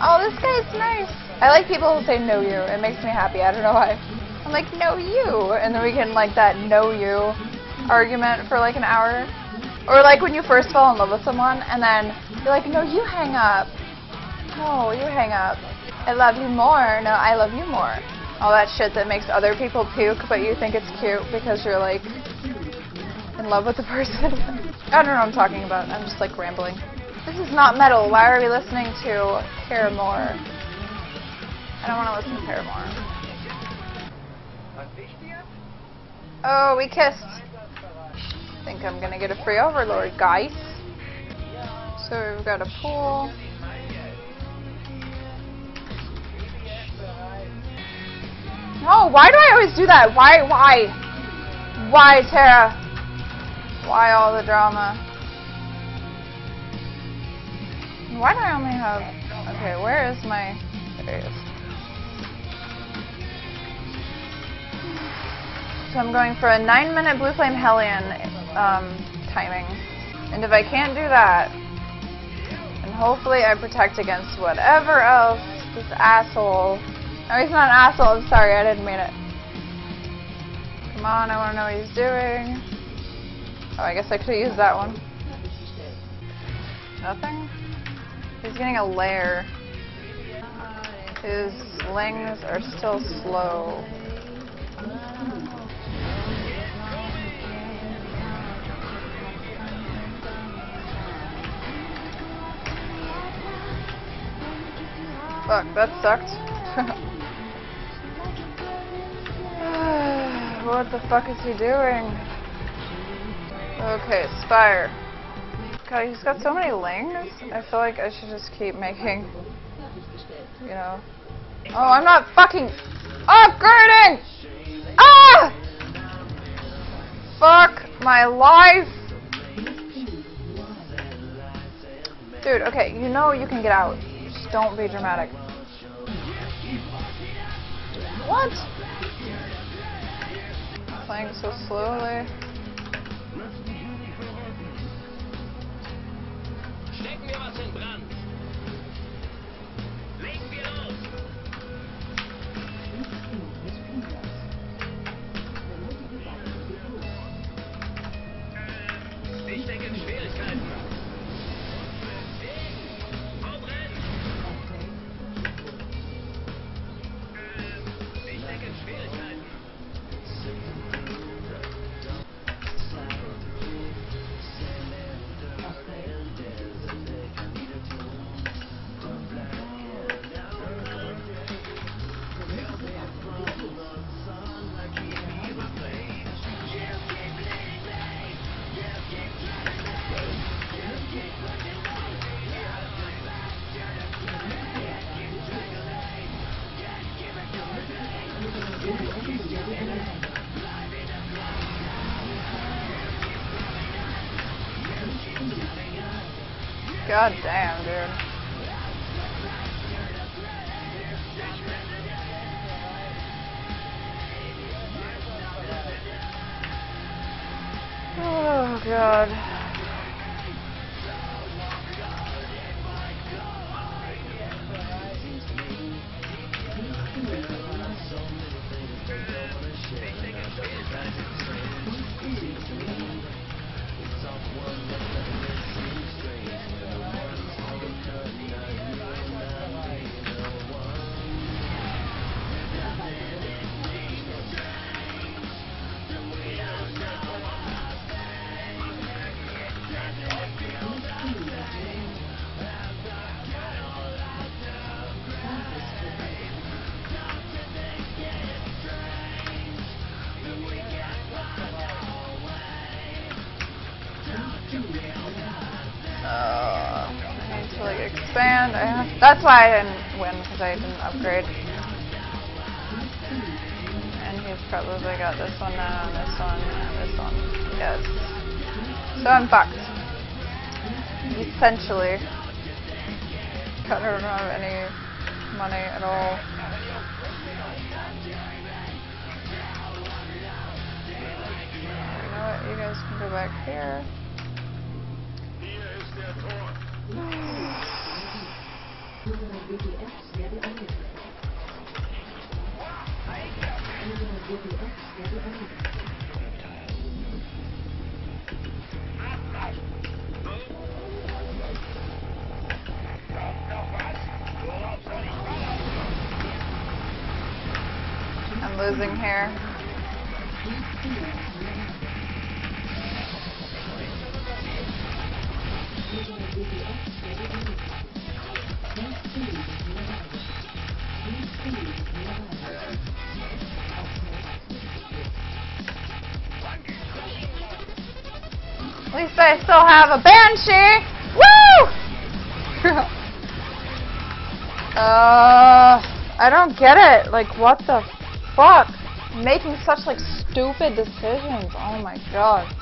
oh, this guy's nice. I like people who say know you. It makes me happy. I don't know why. I'm like, know you. And then we can like that know you argument for like an hour. Or like when you first fall in love with someone and then you're like, no, you hang up. No, you hang up. I love you more. No, I love you more. All that shit that makes other people puke, but you think it's cute because you're like in love with the person. I don't know what I'm talking about. I'm just like rambling. This is not metal. Why are we listening to Paramore? I don't want to listen to Paramore. Oh, we kissed. I think I'm gonna get a free Overlord, guys. So we've got a pool. No, why do I always do that? Why, Tara? Why all the drama? Why do I only have... Okay, where is my... There it is. So I'm going for a 9-minute Blue Flame Hellion timing. And if I can't do that, and hopefully I protect against whatever else this asshole... No, he's not an asshole. I'm sorry, I didn't mean it. Come on, I want to know what he's doing. Oh, I guess I could use that one. Nothing? He's getting a lair. His lings are still slow. Fuck, that sucked. What the fuck is he doing? Okay, Spire. God, he's got so many lings. I feel like I should just keep making, you know. Oh, I'm not fucking upgrading! Ah! Fuck my life! Dude, okay, you know you can get out. Just don't be dramatic. What? Playing so slowly. God damn, dude. Oh, God. Expand. That's why I didn't win, because I didn't upgrade. And he's probably got this one now, and this one, and this one. Yes. So I'm fucked. Essentially. I don't have any money at all. You know what? You guys can go back here. I'm losing here. At least I still have a banshee. Woo! I don't get it. Like, what the fuck? Making such like stupid decisions. Oh my god.